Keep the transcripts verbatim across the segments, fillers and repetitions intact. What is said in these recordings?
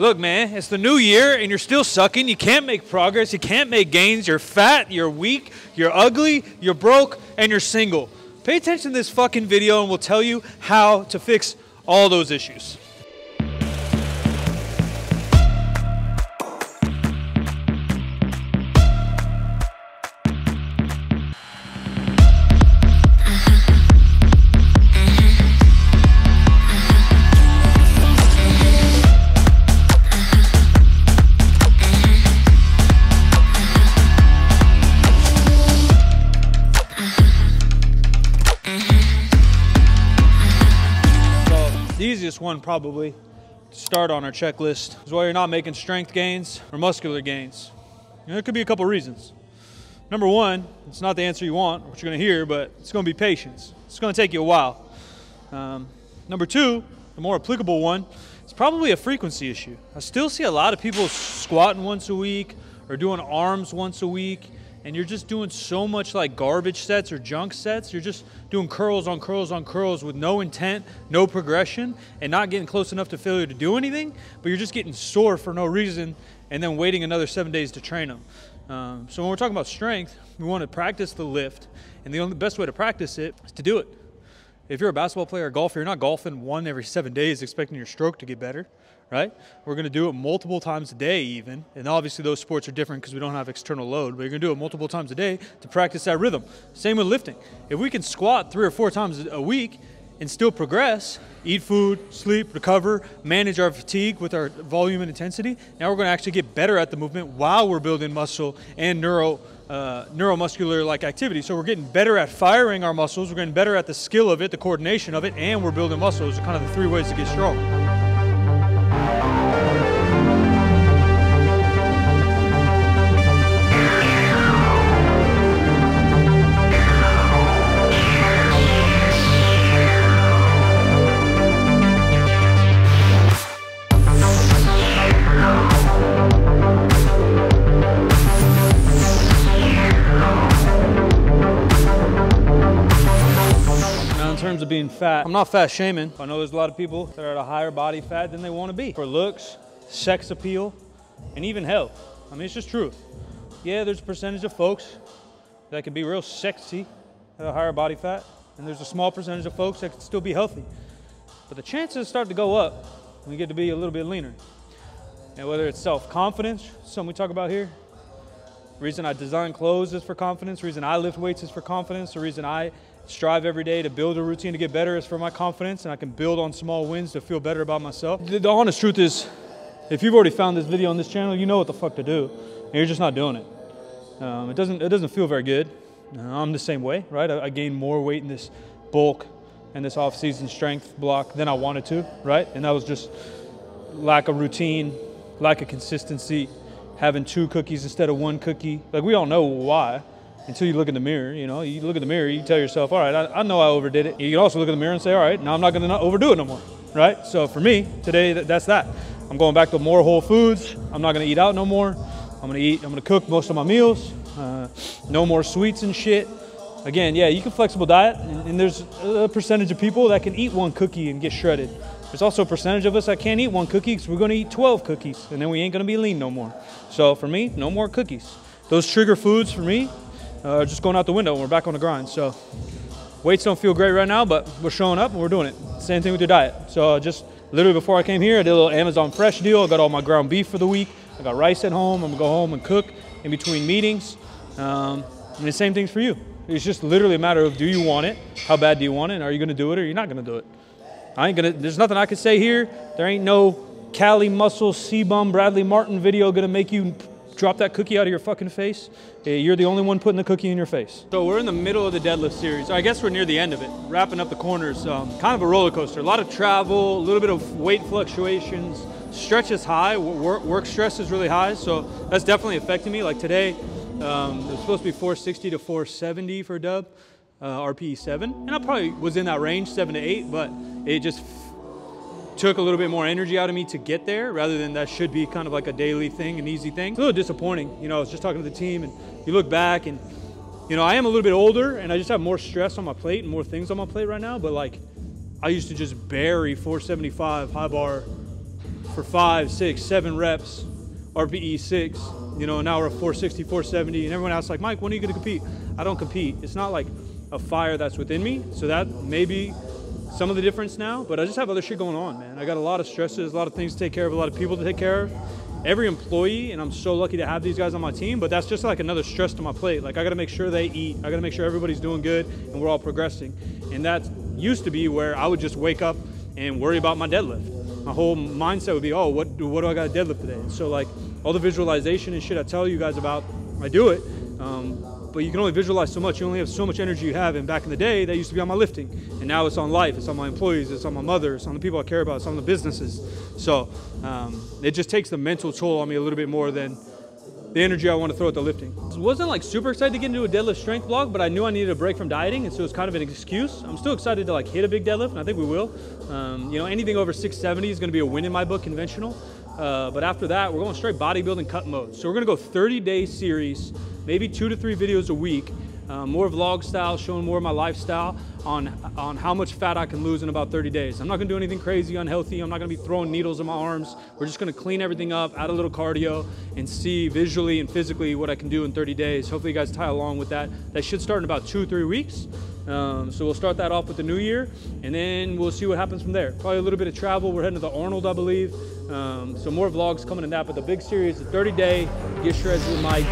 Look, man, it's the new year and you're still sucking. You can't make progress. You can't make gains. You're fat. You're weak. You're ugly. You're broke. And you're single. Pay attention to this fucking video and we'll tell you how to fix all those issues. One probably to start on our checklist is why you're not making strength gains or muscular gains. And there could be a couple reasons. Number one, it's not the answer you want, what you're going to hear, but it's going to be patience. It's going to take you a while. Um, number two, the more applicable one, it's probably a frequency issue. I still see a lot of people squatting once a week or doing arms once a week, and you're just doing so much like garbage sets or junk sets. You're just doing curls on curls on curls with no intent, no progression, and not getting close enough to failure to do anything, but you're just getting sore for no reason and then waiting another seven days to train them. Um, so when we're talking about strength, we want to practice the lift, and the only best way to practice it is to do it. If you're a basketball player or golfer, you're not golfing one every seven days expecting your stroke to get better, right? We're going to do it multiple times a day even. And obviously those sports are different because we don't have external load, but you're going to do it multiple times a day to practice that rhythm. Same with lifting. If we can squat three or four times a week and still progress, eat food, sleep, recover, manage our fatigue with our volume and intensity, now we're going to actually get better at the movement while we're building muscle and neuro Uh, neuromuscular like activity. So we're getting better at firing our muscles, we're getting better at the skill of it, the coordination of it, and we're building muscle. Those are kind of the three ways to get strong. Of being fat, I'm not fat shaming. I know there's a lot of people that are at a higher body fat than they want to be for looks, sex appeal, and even health. I mean, it's just truth. Yeah, there's a percentage of folks that can be real sexy at a higher body fat, and there's a small percentage of folks that can still be healthy. But the chances start to go up when you get to be a little bit leaner. And whether it's self-confidence, something we talk about here, the reason I design clothes is for confidence, the reason I lift weights is for confidence, the reason I strive every day to build a routine to get better is for my confidence, and I can build on small wins to feel better about myself. The, the honest truth is, if you've already found this video on this channel, you know what the fuck to do, and you're just not doing it. Um, it doesn't it doesn't feel very good. Uh, I'm the same way, right? I, I gained more weight in this bulk and this off-season strength block than I wanted to, right? And that was just lack of routine, lack of consistency, having two cookies instead of one cookie. Like, we all know why. Until you look in the mirror, you know, you look in the mirror, you tell yourself, all right, I, I know I overdid it. You can also look in the mirror and say, all right, now I'm not going to overdo it no more, right? So for me, today, that, that's that. I'm going back to more whole foods. I'm not going to eat out no more. I'm going to eat, I'm going to cook most of my meals. Uh, no more sweets and shit. Again, yeah, you can flexible diet, and, and there's a percentage of people that can eat one cookie and get shredded. There's also a percentage of us that can't eat one cookie because we're going to eat twelve cookies, and then we ain't going to be lean no more. So for me, no more cookies. Those trigger foods for me, Uh, just going out the window, and we're back on the grind. So weights don't feel great right now, but we're showing up and we're doing it. Same thing with your diet. So just literally before I came here, I did a little Amazon Fresh deal. I got all my ground beef for the week. I got rice at home. I'm gonna go home and cook in between meetings. Um, and the same thing's for you. It's just literally a matter of, do you want it? How bad do you want it? And are you gonna do it or you're not gonna do it? I ain't gonna, there's nothing I can say here. There ain't no Cali Muscle, C-Bum, Bradley Martin video gonna make you drop that cookie out of your fucking face. You're the only one putting the cookie in your face. So we're in the middle of the deadlift series. I guess we're near the end of it, wrapping up the corners. Um, kind of a roller coaster. A lot of travel, a little bit of weight fluctuations. Stretch is high. Work, work stress is really high. So that's definitely affecting me. Like today, um, it was supposed to be four sixty to four seventy for a dub, uh, R P E seven. And I probably was in that range, seven to eight, but it just took a little bit more energy out of me to get there, rather than that should be kind of like a daily thing, an easy thing. It's a little disappointing. You know, I was just talking to the team, and you look back and, you know, I am a little bit older and I just have more stress on my plate and more things on my plate right now. But like, I used to just bury four seventy-five high bar for five, six, seven reps, R P E six, you know, an hour of four sixty, four seventy. And everyone asks like, Mike, when are you gonna compete? I don't compete. It's not like a fire that's within me. So that may be some of the difference now, but I just have other shit going on, man. I got a lot of stresses, a lot of things to take care of, a lot of people to take care of. Every employee, and I'm so lucky to have these guys on my team, but that's just like another stress to my plate. Like I gotta make sure they eat, I gotta make sure everybody's doing good and we're all progressing. And that used to be where I would just wake up and worry about my deadlift. My whole mindset would be, oh, what, what do I gotta deadlift today? And so like all the visualization and shit I tell you guys about, I do it. Um, but you can only visualize so much, you only have so much energy you have, and back in the day, that used to be on my lifting, and now it's on life, it's on my employees, it's on my mother, it's on the people I care about, it's on the businesses. So um, it just takes the mental toll on me a little bit more than the energy I want to throw at the lifting. I wasn't like super excited to get into a deadlift strength vlog, but I knew I needed a break from dieting, and so it's kind of an excuse. I'm still excited to like hit a big deadlift, and I think we will. Um, you know, anything over six seventy is gonna be a win in my book, conventional. Uh, but after that, we're going straight bodybuilding cut mode. So we're gonna go thirty day series, maybe two to three videos a week, uh, more vlog style, showing more of my lifestyle on, on how much fat I can lose in about thirty days. I'm not gonna do anything crazy, unhealthy. I'm not gonna be throwing needles in my arms. We're just gonna clean everything up, add a little cardio, and see visually and physically what I can do in thirty days. Hopefully you guys tie along with that. That should start in about two, three weeks. Um, so we'll start that off with the new year, and then we'll see what happens from there. Probably a little bit of travel. We're heading to the Arnold, I believe. Um, so more vlogs coming in that, but the big series, the thirty day, get shreds with Mike.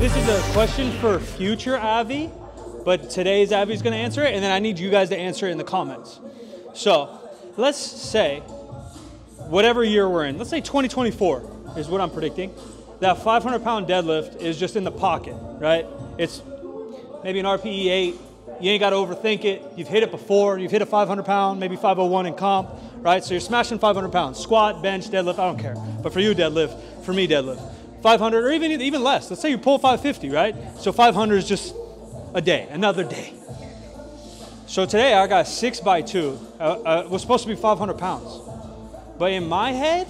This is a question for future Avi, but today's Avi's gonna answer it, and then I need you guys to answer it in the comments. So let's say, whatever year we're in, let's say twenty twenty-four is what I'm predicting, that five hundred pound deadlift is just in the pocket, right? It's maybe an R P E eight, you ain't gotta overthink it, you've hit it before, you've hit a five hundred pound, maybe five oh one in comp, right? So you're smashing five hundred pounds, squat, bench, deadlift, I don't care. But for you deadlift, for me deadlift. five hundred or even, even less. Let's say you pull five fifty, right? So five hundred is just a day, another day. So today I got six by two. Uh, uh, it was supposed to be five hundred pounds. But in my head,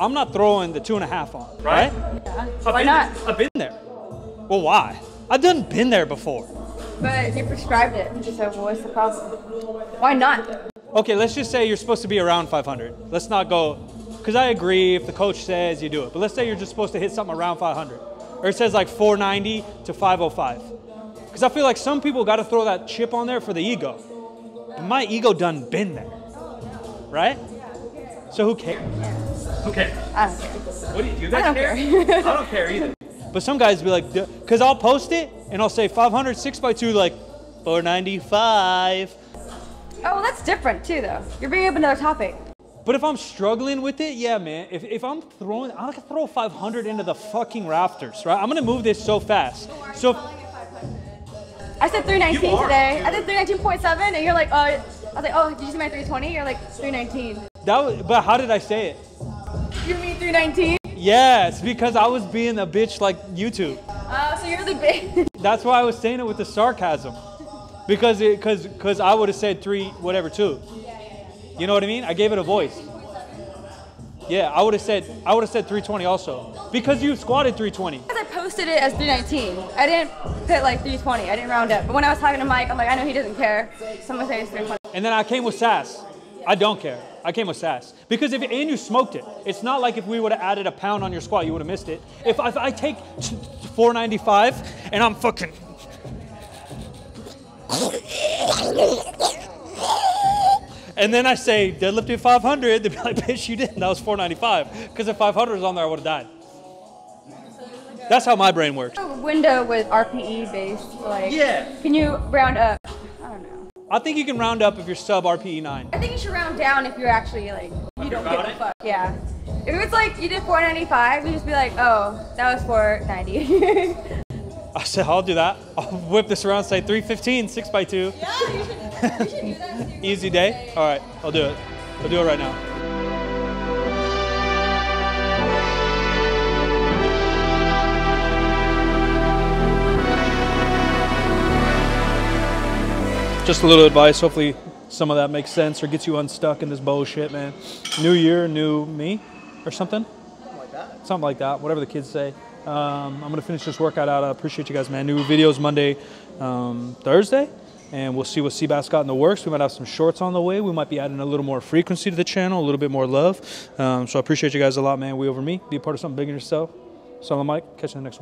I'm not throwing the two and a half on, right? right? Yeah. Why been, not? I've been there. Well, why? I've done been there before. But you prescribed it. So what's the problem? Why not? Okay, let's just say you're supposed to be around five hundred. Let's not go. Because I agree if the coach says you do it. But let's say you're just supposed to hit something around five hundred. Or it says like four ninety to five oh five. Because I feel like some people got to throw that chip on there for the ego. But my ego done been there. Right? So who cares? Who cares? I don't care. What do you, you guys I don't care? care. I don't care either. But some guys be like, because I'll post it and I'll say five hundred, six by two, like four ninety-five. Oh, well, that's different too though. You're bringing up another topic. But if I'm struggling with it, yeah, man. If, if I'm throwing, I can throw five hundred into the fucking rafters, right? I'm gonna move this so fast. Oh, so I said three nineteen are, today. Dude. I said three nineteen point seven, and you're like, oh, I was like, oh, did you see my three twenty? You're like three nineteen. That was, but how did I say it? You mean three nineteen? Yes, because I was being a bitch like YouTube. Oh, uh, so you're the bitch. That's why I was saying it with the sarcasm, because it, cause, cause I would have said three whatever two. You know what I mean? I gave it a voice. Yeah, I would have said I would have said three twenty also. Because you squatted three twenty. Because I posted it as three nineteen. I didn't put like three twenty. I didn't round up. But when I was talking to Mike, I'm like, I know he doesn't care. Someone say it's three twenty. And then I came with sass. I don't care. I came with sass. Because if and you smoked it. It's not like if we would have added a pound on your squat, you would have missed it. If I, if I take four ninety-five and I'm fucking. And then I say, deadlifted five hundred, they'd be like, bitch, you didn't. That was four ninety-five. Because if five hundred was on there, I would have died. That's how my brain works. A window with R P E based, like, yeah. Can you round up? I don't know. I think you can round up if you're sub R P E nine. I think you should round down if you're actually, like, you don't give a fuck. Yeah. If it's like you did four ninety-five, you just be like, oh, that was four ninety. I said, I'll do that. I'll whip this around and say three fifteen, six by two. Yeah, you should. You should do that too. Easy day? All right, I'll do it. I'll do it right now. just a little advice. Hopefully some of that makes sense or gets you unstuck in this bullshit, man. New year, new me or something. Something like that. Something like that, whatever the kids say. Um, I'm going to finish this workout out. I appreciate you guys, man. New videos Monday, um, Thursday. And we'll see what Seabass got in the works. We might have some shorts on the way. We might be adding a little more frequency to the channel, a little bit more love. Um, so I appreciate you guys a lot, man. We over me. Be a part of something bigger than yourself. SilentMike. Catch you in the next one.